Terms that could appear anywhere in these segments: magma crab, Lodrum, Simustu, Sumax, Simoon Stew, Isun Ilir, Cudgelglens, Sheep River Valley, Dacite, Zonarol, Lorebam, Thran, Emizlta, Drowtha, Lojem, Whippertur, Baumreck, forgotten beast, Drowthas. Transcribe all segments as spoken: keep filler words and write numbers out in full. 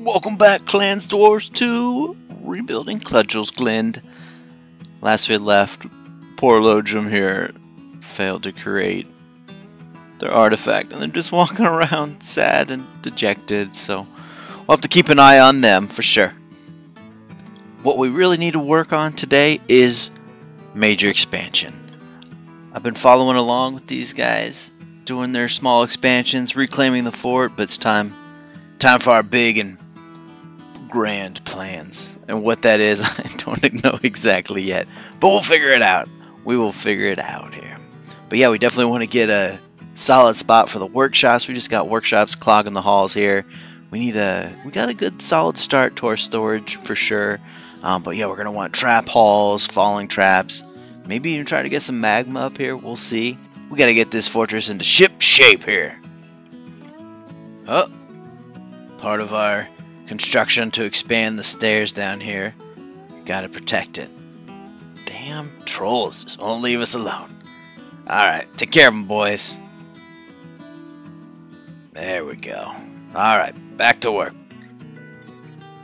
Welcome back, Clans Dwarves, to Rebuilding Cudgelglens. Last we had left, poor Lodrum here failed to create their artifact, and they're just walking around sad and dejected, so we'll have to keep an eye on them for sure. What we really need to work on today is major expansion. I've been following along with these guys, doing their small expansions, reclaiming the fort, but it's time, time for our big and grand plans, and what that is I don't know exactly yet, but we'll figure it out. We will figure it out here. But yeah, we definitely want to get a solid spot for the workshops. We just got workshops clogging the halls here. We need a we got a good solid start to our storage for sure, um, but yeah, we're gonna want trap halls, falling traps, maybe even try to get some magma up here. We'll see. We gotta get this fortress into ship shape here. Oh, part of our construction to expand the stairs down here. Gotta protect it. Damn trolls just won't leave us alone. Alright, take care of them, boys. There we go. Alright, back to work.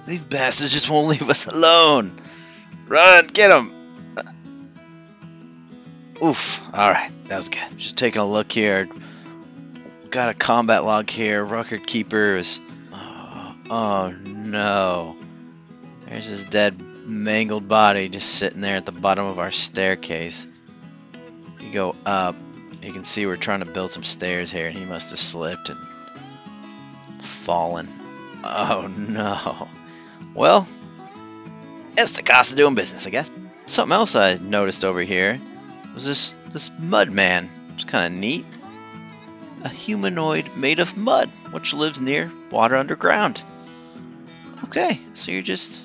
These bastards just won't leave us alone. Run, get them. Oof, alright, that was good. Just taking a look here. Got a combat log here. Record keepers. Oh no, there's his dead mangled body just sitting there at the bottom of our staircase. You go up, you can see we're trying to build some stairs here, and he must have slipped and fallen. Oh no. Well, that's the cost of doing business, I guess. Something else I noticed over here was this this mud man. It's kind of neat. A humanoid made of mud which lives near water underground. Okay, so you're just,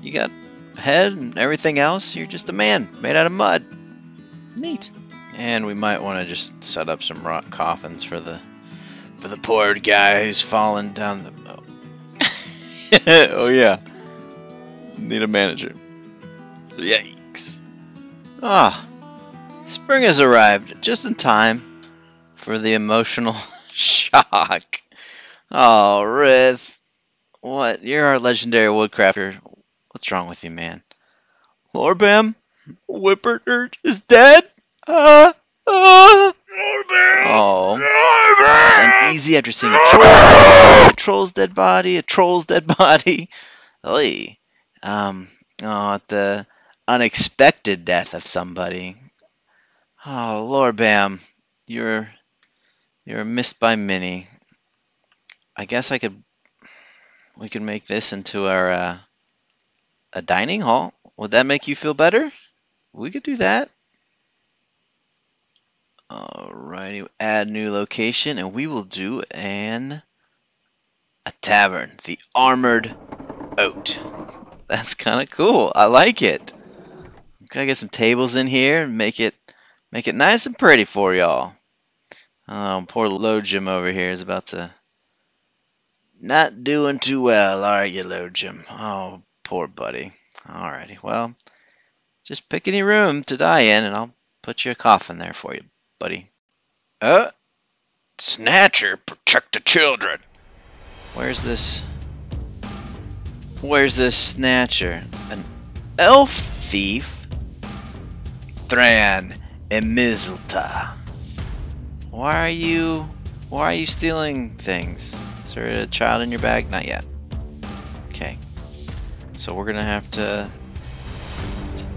you got a head and everything else, you're just a man made out of mud. Neat. And we might want to just set up some rock coffins for the for the poor guy who's fallen down the oh, oh yeah. Need a manager. Yikes. Ah. Spring has arrived just in time for the emotional shock. Oh, Rith. What? You're our legendary woodcrafter. What's wrong with you, man? Lorebam? Whippertur is dead? Uh, uh. Lorebam! Oh. Lorebam! It's uneasy after seeing a troll. A troll's dead body. A troll's dead body. Hey. Um, oh, the unexpected death of somebody. Oh, Lorebam. You're, you're missed by many. I guess I could, we could make this into our, uh, a dining hall. Would that make you feel better? We could do that. Alrighty, add new location, and we will do an, a tavern. The Armored Oat. That's kind of cool. I like it. Gotta get some tables in here and make it, make it nice and pretty for y'all. Um, poor Lojem over here is about to... Not doing too well, are you, Lodrum? Oh, poor buddy. Alrighty, well, just pick any room to die in, and I'll put you a coffin there for you, buddy. Uh, Snatcher, protect the children. Where's this? Where's this Snatcher? An elf thief? Thran, Emizlta. Why are you? Why are you stealing things? Is there a child in your bag? Not yet. Okay. So we're gonna have to...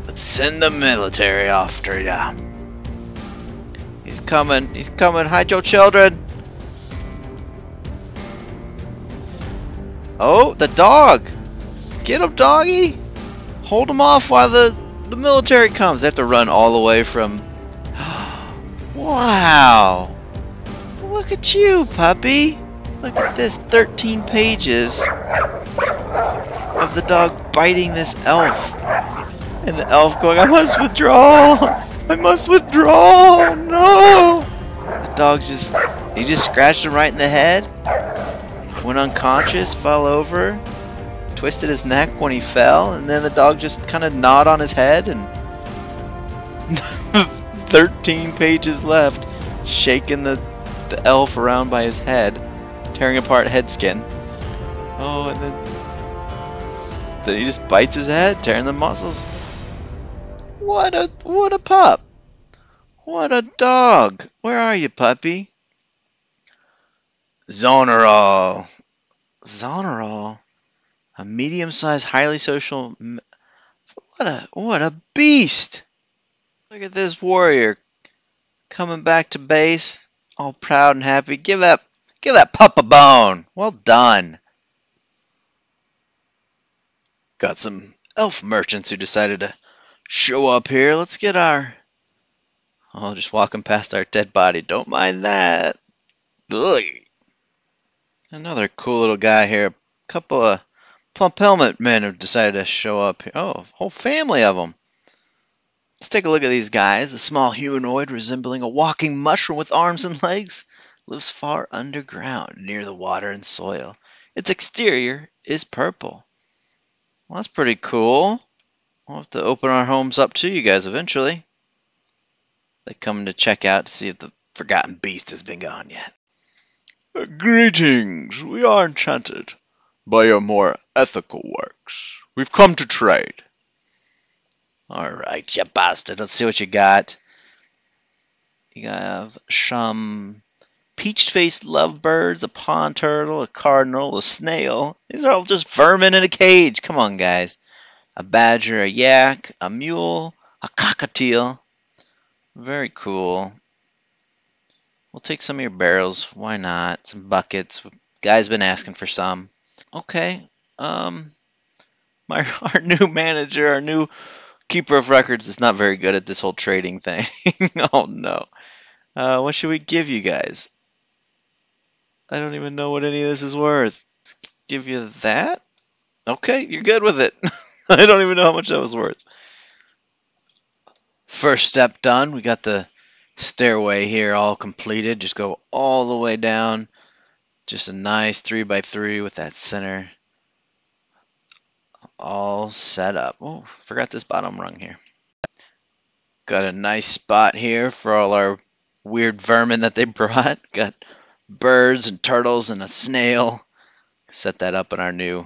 Let's send the military after ya. He's coming. He's coming. Hide your children. Oh, the dog. Get him, doggy. Hold him off while the, the military comes. They have to run all the way from... Wow. Look at you, puppy. Look at this, thirteen pages of the dog biting this elf. And the elf going, I must withdraw! I must withdraw! No! The dog's just, he just scratched him right in the head, went unconscious, fell over, twisted his neck when he fell, and then the dog just kind of gnawed on his head, and thirteen pages left, shaking the, the elf around by his head, tearing apart head skin. Oh, and then, then he just bites his head, tearing the muscles. What a, what a pup. What a dog. Where are you, puppy? Zonarol. Zonarol? A medium-sized, highly social... What a, what a beast! Look at this warrior coming back to base, all proud and happy. Give that, give that pup a bone. Well done. Got some elf merchants who decided to show up here. Let's get our... Oh, just walking past our dead body. Don't mind that. Ugh. Another cool little guy here. A couple of... Plump Helmet men have decided to show up here. Oh, a whole family of them. Let's take a look at these guys. A small humanoid resembling a walking mushroom with arms and legs lives far underground near the water and soil. Its exterior is purple. Well, that's pretty cool. We'll have to open our homes up to you guys eventually. They come to check out to see if the forgotten beast has been gone yet. Uh, greetings. We are enchanted by your more ethical works. We've come to trade. Alright, you bastard. Let's see what you got. You have some peach-faced lovebirds, a pond turtle, a cardinal, a snail. These are all just vermin in a cage. Come on, guys. A badger, a yak, a mule, a cockatiel. Very cool. We'll take some of your barrels. Why not? Some buckets. Guy's been asking for some. Okay, um, my our new manager, our new keeper of records is not very good at this whole trading thing. Oh no. Uh, what should we give you guys? I don't even know what any of this is worth. Let's give you that? Okay, you're good with it. I don't even know how much that was worth. First step done. We got the stairway here all completed. Just go all the way down. Just a nice three by three with that center all set up. Oh, forgot this bottom rung here. Got a nice spot here for all our weird vermin that they brought. Got birds and turtles and a snail. Set that up in our new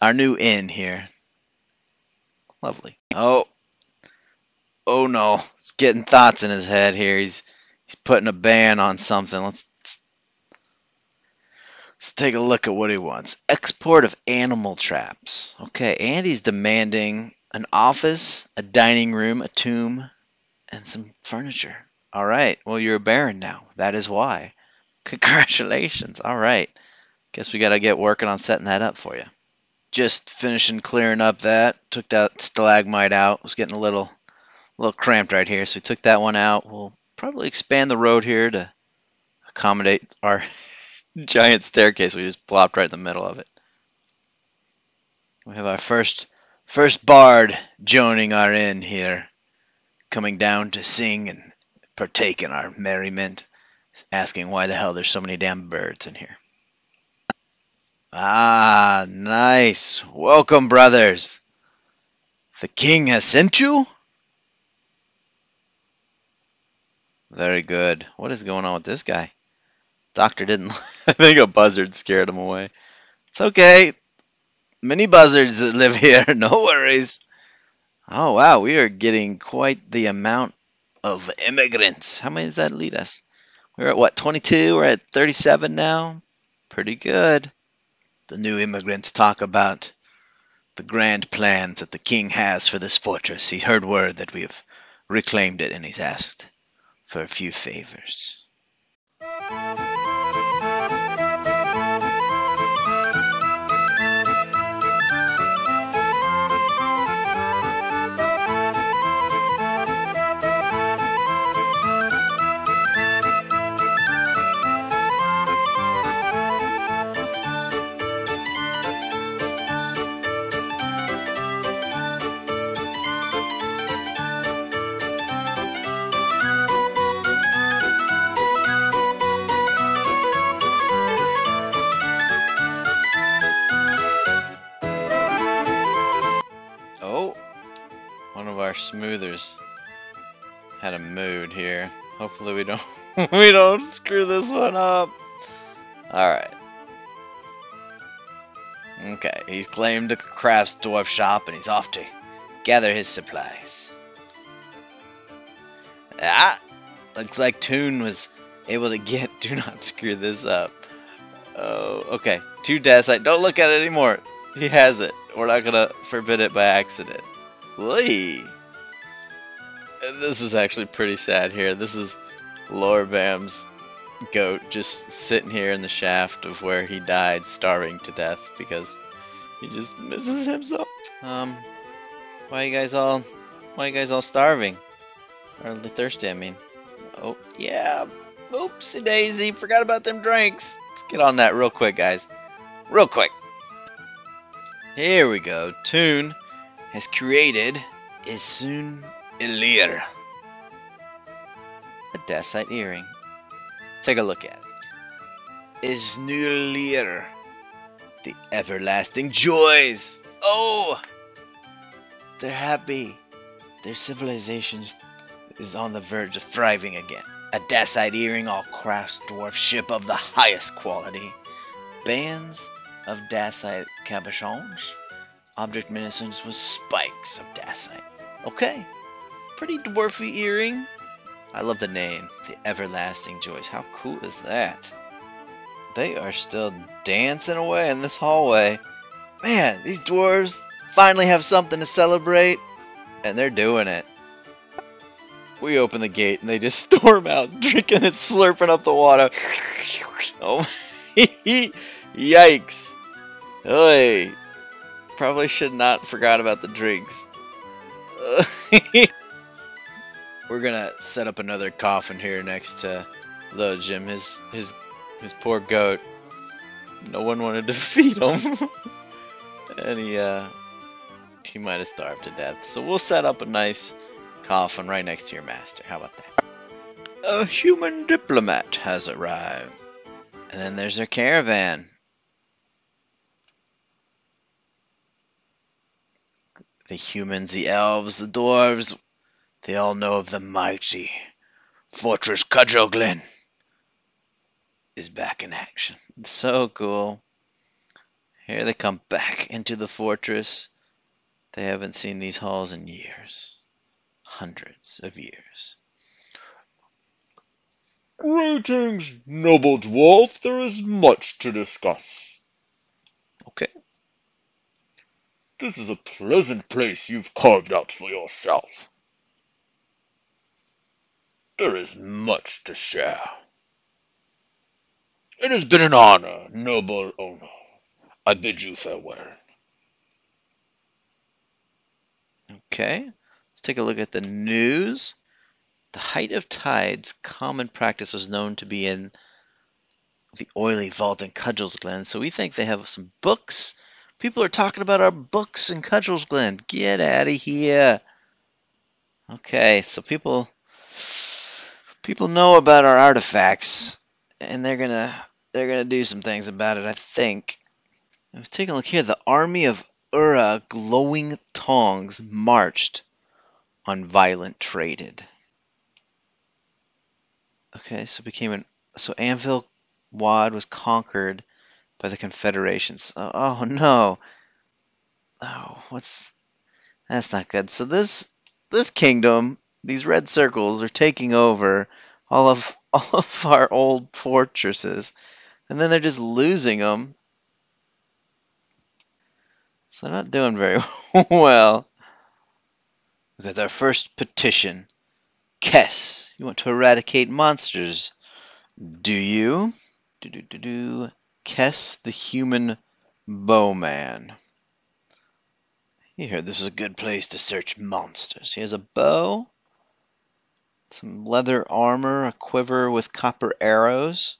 our new inn here. Lovely. Oh, oh no, it's getting thoughts in his head here. He's he's putting a ban on something. Let's. Let's take a look at what he wants. Export of animal traps. Okay, Andy's demanding an office, a dining room, a tomb, and some furniture. All right, well, you're a baron now. That is why. Congratulations. All right. Guess we got to get working on setting that up for you. Just finishing clearing up that. Took that stalagmite out. It was getting a little, a little cramped right here, so we took that one out. We'll probably expand the road here to accommodate our... giant staircase. We just plopped right in the middle of it. We have our first first bard joining our inn here, coming down to sing and partake in our merriment. He's asking why the hell there's so many damn birds in here. Ah, nice. Welcome, brothers. The king has sent you? Very good. What is going on with this guy? Doctor didn't. I think a buzzard scared him away. It's okay. Many buzzards live here. No worries. Oh, wow. We are getting quite the amount of immigrants. How many does that lead us? We're at, what, twenty-two? We're at thirty-seven now. Pretty good. The new immigrants talk about the grand plans that the king has for this fortress. He heard word that we have reclaimed it, and he's asked for a few favors. our smoothers had a mood here. Hopefully we don't we don't screw this one up. Alright. Okay, he's claimed the crafts dwarf shop and he's off to gather his supplies. Ah! Looks like Toon was able to get, do not screw this up. Oh, okay. Two Dacite, don't look at it anymore. He has it. We're not gonna forbid it by accident. Lee. This is actually pretty sad here. This is Lorebam's goat just sitting here in the shaft of where he died, starving to death because he just misses himself. Um, why are you guys all, why are you guys all starving? Or thirsty, I mean. Oh, yeah. Oopsie daisy, forgot about them drinks. Let's get on that real quick, guys. Real quick. Here we go. Toon has created Isun Ilir. A Dacite earring. Let's take a look at it. Isun Ilir. The everlasting joys. Oh! They're happy. Their civilization is on the verge of thriving again. A Dacite earring, all crafts dwarf ship of the highest quality. Bands of Dacite cabochons. Object medicines with spikes of Dacite. Okay. Pretty dwarfy earring. I love the name. The everlasting joys. How cool is that? They are still dancing away in this hallway. Man, these dwarves finally have something to celebrate. And they're doing it. We open the gate and they just storm out, drinking and slurping up the water. Oh, yikes. Oy. Probably should not forgot about the drinks. We're gonna set up another coffin here next to Lodrum, his his his poor goat. No one wanted to feed him. And he uh he might have starved to death. So we'll set up a nice coffin right next to your master. How about that? A human diplomat has arrived. And then there's their caravan. The humans, the elves, the dwarves, they all know of the mighty Fortress Cudgelglens is back in action. It's so cool. Here they come back into the fortress. They haven't seen these halls in years. Hundreds of years. Greetings, noble dwarf. There is much to discuss. Okay. This is a pleasant place you've carved out for yourself. There is much to share. It has been an honor, noble owner. I bid you farewell. Okay. Let's take a look at the news. The height of tides, common practice, was known to be in the oily vault in Cudgelglens. So we think they have some books. People are talking about our books in Cudgelglens. Get out of here. Okay, so people people know about our artifacts, and they're gonna they're gonna do some things about it, I think. Let's take a look here. The army of Ura glowing tongs marched on violent traded. Okay, so became an so Anvil Wad was conquered by the Confederations. Oh, oh no. Oh, what's that's not good. So this this kingdom, these red circles are taking over all of all of our old fortresses, and then they're just losing them. So they're not doing very well. We got our first petition. Kess, you want to eradicate monsters, do you? Do do do do. Kess, the human bowman. Here, this is a good place to search monsters. He has a bow, some leather armor, a quiver with copper arrows.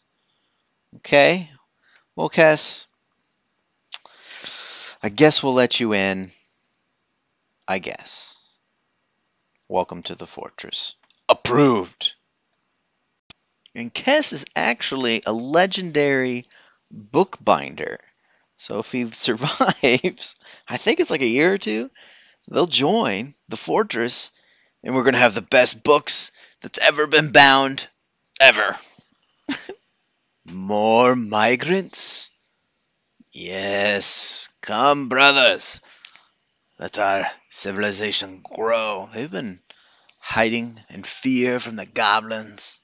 Okay, well, Kess, I guess we'll let you in. I guess. Welcome to the fortress. Approved! And Kess is actually a legendary bookbinder. So if he survives, I think it's like a year or two, They'll join the fortress, and we're going to have the best books that's ever been bound, ever. More migrants? Yes, come, brothers. Let our civilization grow. They've been hiding in fear from the goblins,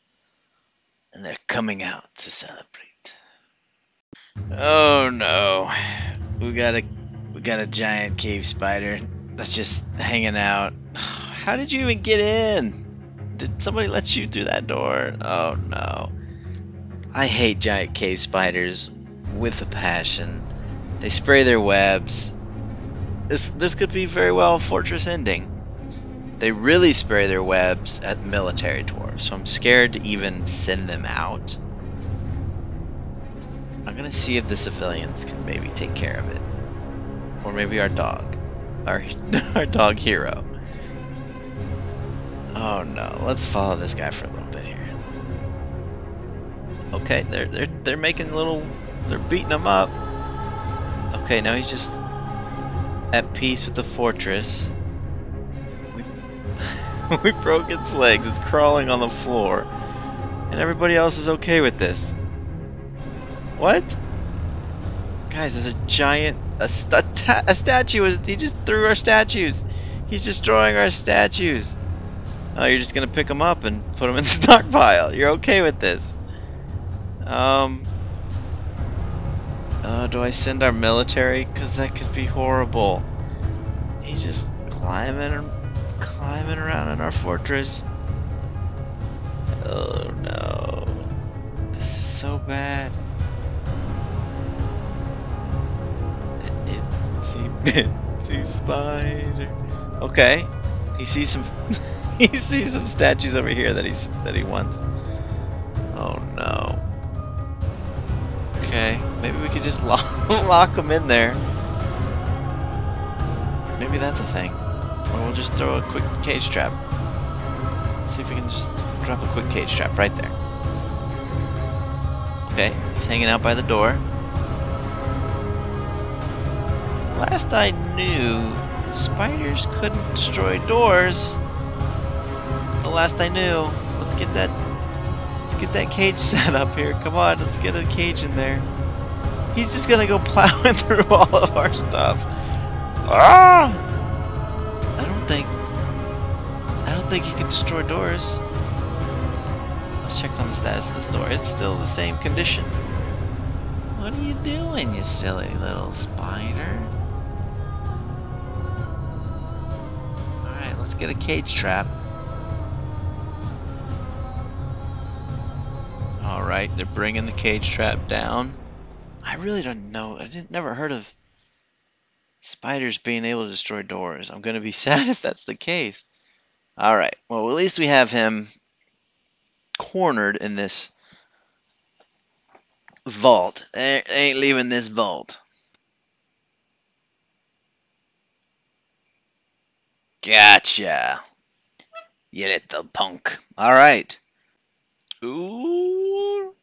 and they're coming out to celebrate. Oh no, we got a we got a giant cave spider that's just hanging out. How did you even get in? Did somebody let you through that door? Oh no, I hate giant cave spiders with a passion. They spray their webs. This this could be very well fortress ending. They really spray their webs at military dwarves, so I'm scared to even send them out. I'm gonna see if the civilians can maybe take care of it, or maybe our dog, our our dog Hero. Oh no, let's follow this guy for a little bit here. Okay, they're they're they're making little, they're beating him up. Okay, now he's just at peace with the fortress. We broke its legs, it's crawling on the floor, and everybody else is okay with this. What? Guys, there's a giant, a, st a statue, is, he just threw our statues. He's destroying our statues. Oh, you're just gonna pick them up and put them in the stockpile. You're okay with this. Um, oh, do I send our military? Because that could be horrible. He's just climbing and climbing around in our fortress. Oh no. This is so bad. Itsy bitsy spider. Okay. He sees some he sees some statues over here that he's that he wants. Oh no. Okay, maybe we could just lock lock him in there. Maybe that's a thing. Or we'll just throw a quick cage trap. Let's see if we can just drop a quick cage trap right there. Okay, he's hanging out by the door. Last I knew, spiders couldn't destroy doors. The last I knew. Let's get that let's get that cage set up here. Come on, let's get a cage in there. He's just gonna go plowing through all of our stuff. Ah! I think he can destroy doors. Let's check on the status of this door. It's still the same condition. What are you doing, you silly little spider? Alright, let's get a cage trap. Alright, they're bringing the cage trap down. I really don't know. I didn't, never heard of spiders being able to destroy doors. I'm going to be sad if that's the case. Alright, well, at least we have him cornered in this vault. I ain't leaving this vault. Gotcha, you little punk. Alright. Ooh,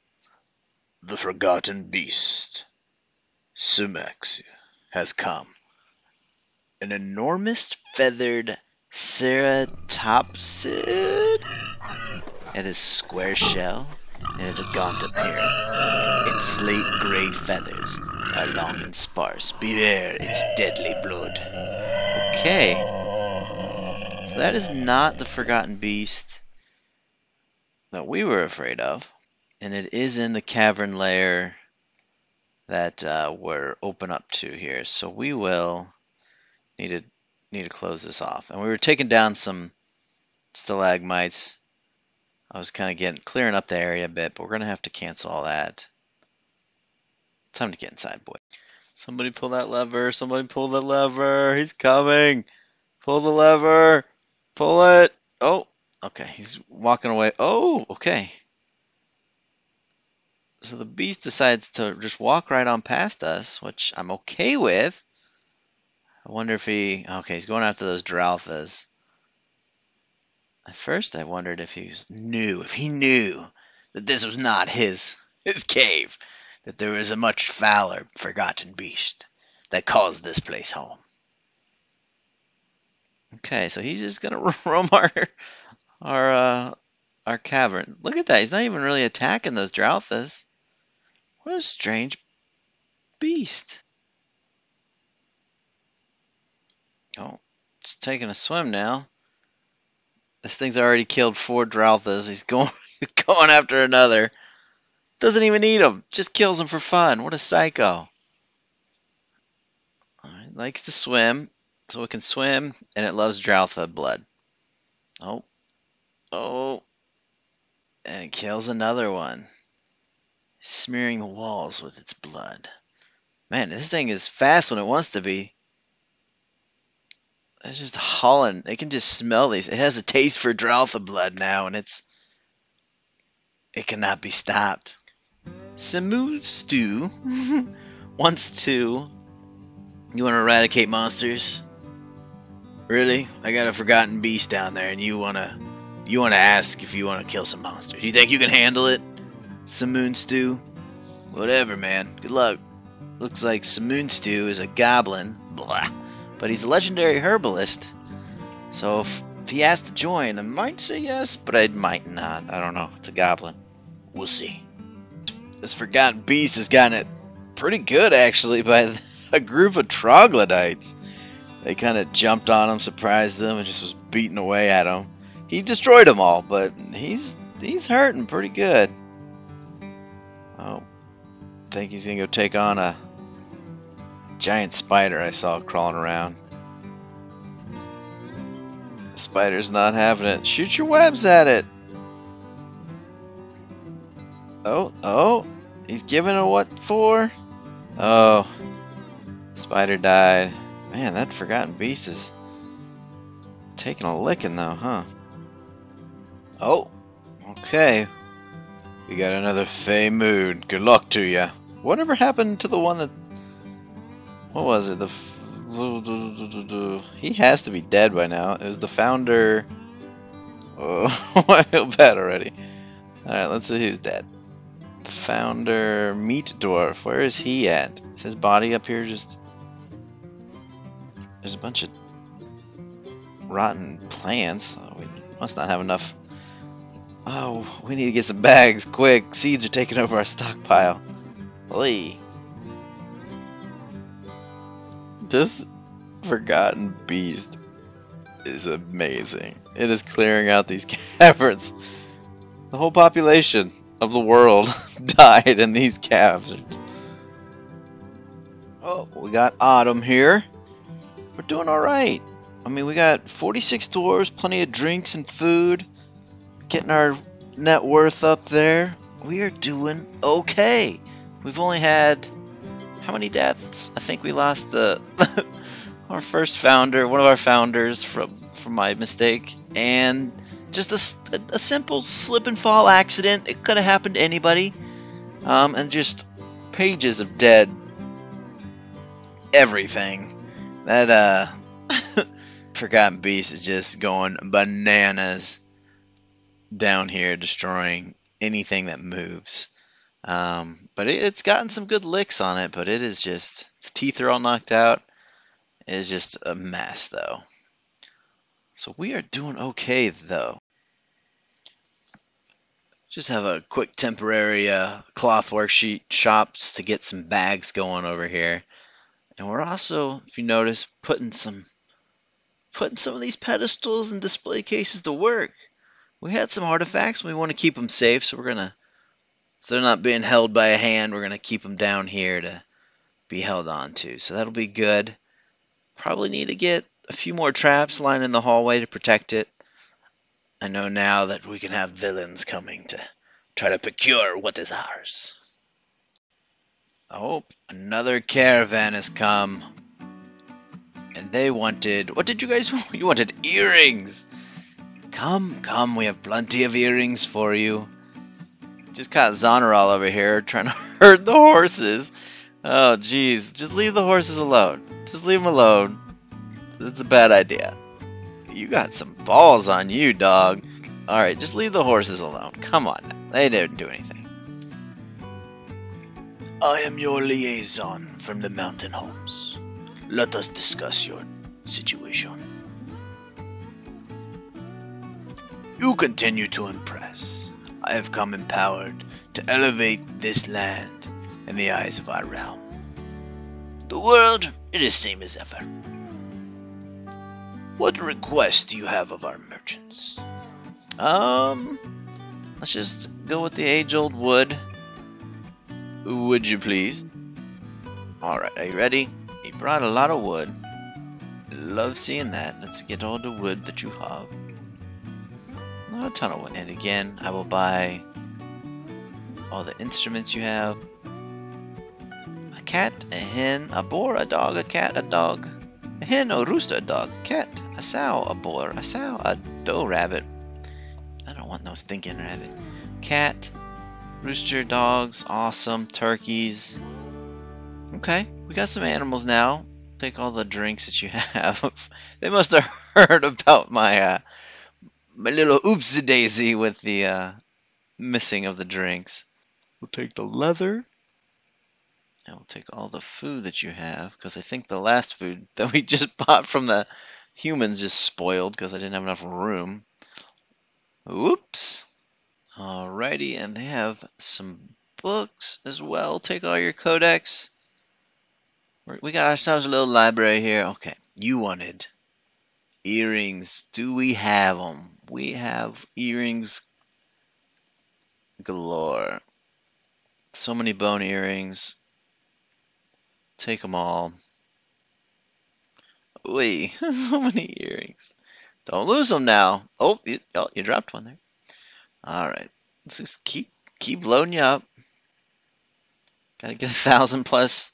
the forgotten beast, Sumax, has come. An enormous feathered ceratopsid. It is square shell and has a gaunt appearance. Its slate gray feathers are long and sparse. Beware its deadly blood. Okay. So that is not the forgotten beast that we were afraid of. And it is in the cavern layer that uh, we're open up to here. So we will need to need to close this off. And we were taking down some stalagmites. I was kind of getting clearing up the area a bit, but we're going to have to cancel all that. Time to get inside, boy. Somebody pull that lever. Somebody pull the lever. He's coming. Pull the lever. Pull it. Oh, okay. He's walking away. Oh, okay. So the beast decides to just walk right on past us, which I'm okay with. I wonder if he... Okay, he's going after those Drowthas. At first, I wondered if he knew, if he knew that this was not his his cave, that there was a much fouler, forgotten beast that calls this place home. Okay, so he's just gonna roam our our uh, our cavern. Look at that, he's not even really attacking those Drowthas. What a strange beast. Oh, it's taking a swim now. This thing's already killed four Drowthas. He's going he's going after another. Doesn't even eat them. Just kills them for fun. What a psycho. It likes to swim, so it can swim, and it loves Drowtha blood. Oh. Oh. And it kills another one. Smearing the walls with its blood. Man, this thing is fast when it wants to be. It's just hauling. It can just smell these. It has a taste for Drowtha blood now, and it's... It cannot be stopped. Simustu wants to... You want to eradicate monsters? Really? I got a forgotten beast down there, and you want to... You want to ask if you want to kill some monsters. You think you can handle it? Simoon Stew? Whatever, man. Good luck. Looks like Simoon Stew is a goblin. Blah. But he's a legendary herbalist. So if he has to join, I might say yes, but I might not. I don't know. It's a goblin. We'll see. This forgotten beast has gotten it pretty good, actually, by a group of troglodytes. They kind of jumped on him, surprised him, and just was beating away at him. He destroyed them all, but he's he's hurting pretty good. Oh, I think he's gonna go take on a giant spider I saw crawling around. The spider's not having it. Shoot your webs at it. Oh, oh, he's giving it what for? Oh, spider died. Man, that forgotten beast is taking a licking though, huh? Oh, okay. We got another Fey Moon. Good luck to ya. Whatever happened to the one that... What was it? The... F he has to be dead by now. It was the founder... Oh, I feel bad already. Alright, let's see who's dead. The founder... Meat Dwarf. Where is he at? Is his body up here just... There's a bunch of... rotten plants. Oh, we must not have enough... Oh, we need to get some bags, quick. Seeds are taking over our stockpile. Lee. This forgotten beast is amazing. It is clearing out these caverns. The whole population of the world died in these caverns. Oh, we got Autumn here. We're doing alright. I mean, we got forty-six dwarves, plenty of drinks and food. Getting our net worth up there. We are doing okay. We've only had how many deaths? I think we lost the our first founder, one of our founders from from my mistake, and just a, a simple slip and fall accident. It could have happened to anybody, um, and just pages of dead everything. That uh, forgotten beast is just going bananas. Down here destroying anything that moves, um, but it, it's gotten some good licks on it, but it is just, its teeth are all knocked out. It is just a mess though, so we are doing okay though. Just have a quick temporary uh, cloth worksheet shops to get some bags going over here, and we're also, if you notice, putting some putting some of these pedestals and display cases to work. We had some artifacts. We want to keep them safe, so we're going to... If they're not being held by a hand, we're going to keep them down here to be held on to. So that'll be good. Probably need to get a few more traps lined in the hallway to protect it. I know now that we can have villains coming to try to procure what is ours. Oh, another caravan has come. And they wanted... What did you guys want? You wanted earrings! Come, come, we have plenty of earrings for you. Just caught Zonarol over here trying to herd the horses. Oh, jeez. Just leave the horses alone. Just leave them alone. That's a bad idea. You got some balls on you, dog. Alright, just leave the horses alone. Come on now. They didn't do anything. I am your liaison from the mountain homes. Let us discuss your situation. You continue to impress. I have come empowered to elevate this land in the eyes of our realm. The world, it is same as ever. What request do you have of our merchants? Um, let's just go with the age-old wood. Would you please? Alright, are you ready? He brought a lot of wood. Love seeing that. Let's get all the wood that you have. Not a ton of wood. And again, I will buy all the instruments you have. A cat, a hen, a boar, a dog, a cat, a dog. A hen, a rooster, a dog, a cat, a sow, a boar, a sow, a doe rabbit. I don't want no stinking rabbit. Cat, rooster, dogs, awesome, turkeys. Okay, we got some animals now. Pick all the drinks that you have. They must have heard about my uh, my little oopsie daisy with the uh, missing of the drinks. We'll take the leather. And we'll take all the food that you have, because I think the last food that we just bought from the humans just spoiled because I didn't have enough room. Oops. Alrighty, and they have some books as well. Take all your codex. We got ourselves a little library here. Okay, you wanted earrings. Do we have them? We have earrings galore. So many bone earrings. Take them all. Wait, so many earrings. Don't lose them now. Oh, you, oh, you dropped one there. All right, let's just keep keep loading you up. Gotta get a thousand plus.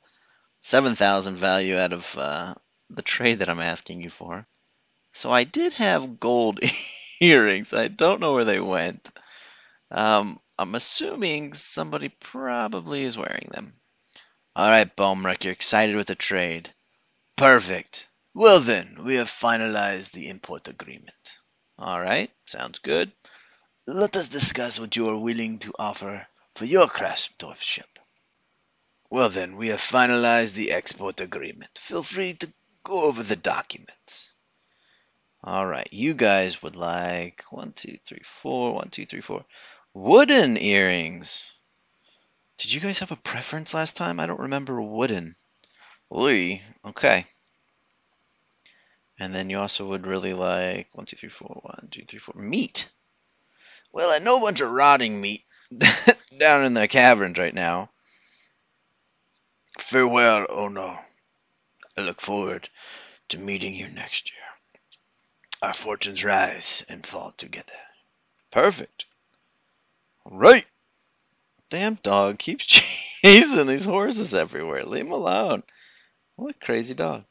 seven thousand value out of uh, the trade that I'm asking you for. So I did have gold earrings. I don't know where they went. Um, I'm assuming somebody probably is wearing them. All right, Baumreck, you're excited with the trade. Perfect. Well then, we have finalized the import agreement. All right, sounds good. Let us discuss what you are willing to offer for your craftsmanship. Well then, we have finalized the export agreement. Feel free to go over the documents. Alright, you guys would like one, two, three, four, one, two, three, four. Wooden earrings. Did you guys have a preference last time? I don't remember wooden. Oy, okay. And then you also would really like one, two, three, four, one, two, three, four. Meat. Well, I know a bunch of rotting meat down in the caverns right now. Farewell, oh no. I look forward to meeting you next year. Our fortunes rise and fall together. Perfect. All right. Damn dog keeps chasing these horses everywhere. Leave him alone. What a crazy dog.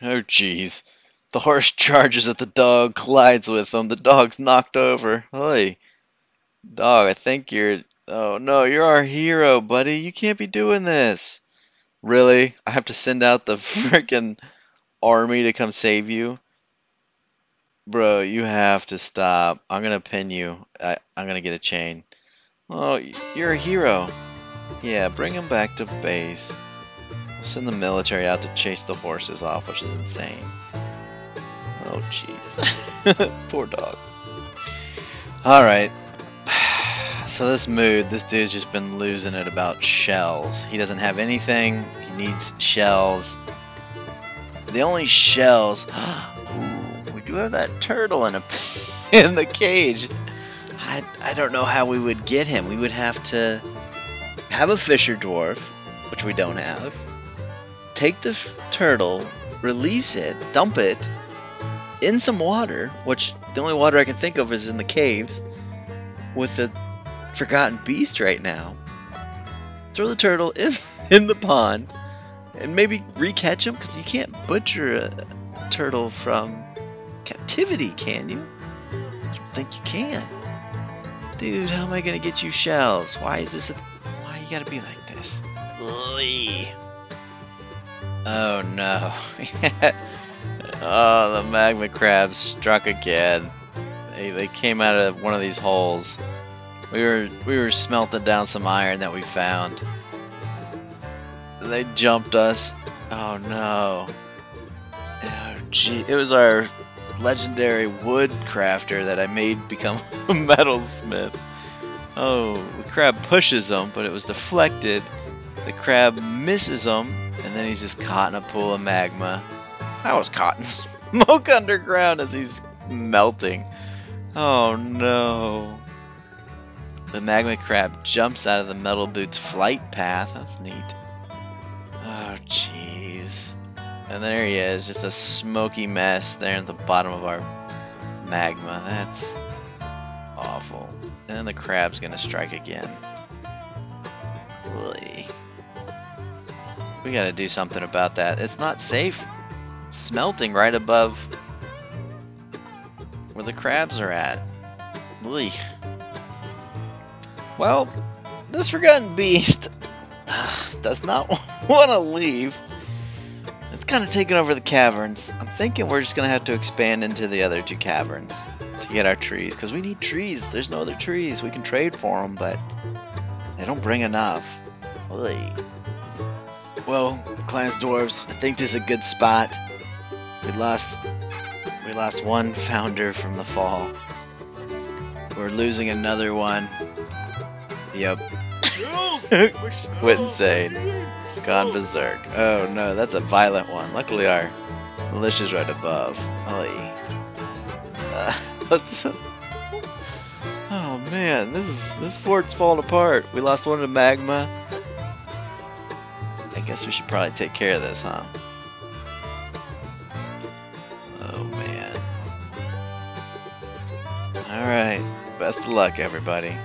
Oh, jeez. The horse charges at the dog, collides with him. The dog's knocked over. Hey, dog, I think you're... Oh, no, you're our hero, buddy. You can't be doing this. Really? I have to send out the freaking army to come save you? Bro, you have to stop. I'm going to pin you. I, I'm going to get a chain. Oh, you're a hero. Yeah, bring him back to base. We'll send the military out to chase the horses off, which is insane. Oh, jeez. Poor dog. Alright. So this mood, this dude's just been losing it about shells. He doesn't have anything. He needs shells. The only shells... Ooh, we do have that turtle in a in the cage. I, I don't know how we would get him. We would have to have a fisher dwarf, which we don't have. Take the turtle, release it, dump it in some water, which the only water I can think of is in the caves, with the forgotten beast right now. Throw the turtle in in the pond and maybe re-catch him, because you can't butcher a turtle from captivity, can you? I don't think you can. Dude, how am I gonna get you shells? Why is this a, why you gotta be like this? Oy. Oh no. Oh, the magma crab struck again. They, they came out of one of these holes. We were we were smelting down some iron that we found. They jumped us. Oh no. Oh gee, it was our legendary wood crafter that I made become a metalsmith. Oh, the crab pushes him, but it was deflected. The crab misses him, and then he's just caught in a pool of magma. I was caught in smoke underground as he's melting. Oh no. The magma crab jumps out of the metal boot's flight path. That's neat. Oh jeez. And there he is, just a smoky mess there at the bottom of our magma. That's awful. And then the crab's gonna strike again. We gotta do something about that. It's not safe smelting right above where the crabs are at. Ugh. Well, this forgotten beast does not want to leave. It's kind of taking over the caverns. I'm thinking we're just gonna have to expand into the other two caverns to get our trees, because we need trees. There's no other trees. We can trade for them, but they don't bring enough. Ugh. Well, clans dwarves, I think this is a good spot. We lost, we lost one founder from the fall. We're losing another one. Yep. Went insane. Gone berserk. Oh no, that's a violent one. Luckily, our militia's right above. Uh, let's. Oh man, this is this fort's falling apart. We lost one to magma. Guess we should probably take care of this, huh? Oh man. Alright, best of luck everybody.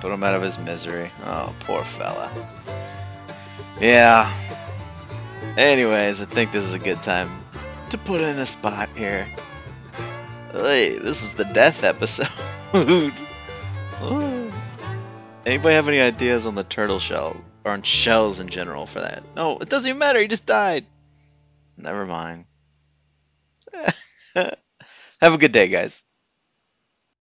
Put him out of his misery. Oh, poor fella. Yeah. Anyways, I think this is a good time to put in a spot here. Hey, this was the death episode. Anybody have any ideas on the turtle shell, or on shells in general for that? No, it doesn't even matter, he just died! Never mind. Have a good day, guys.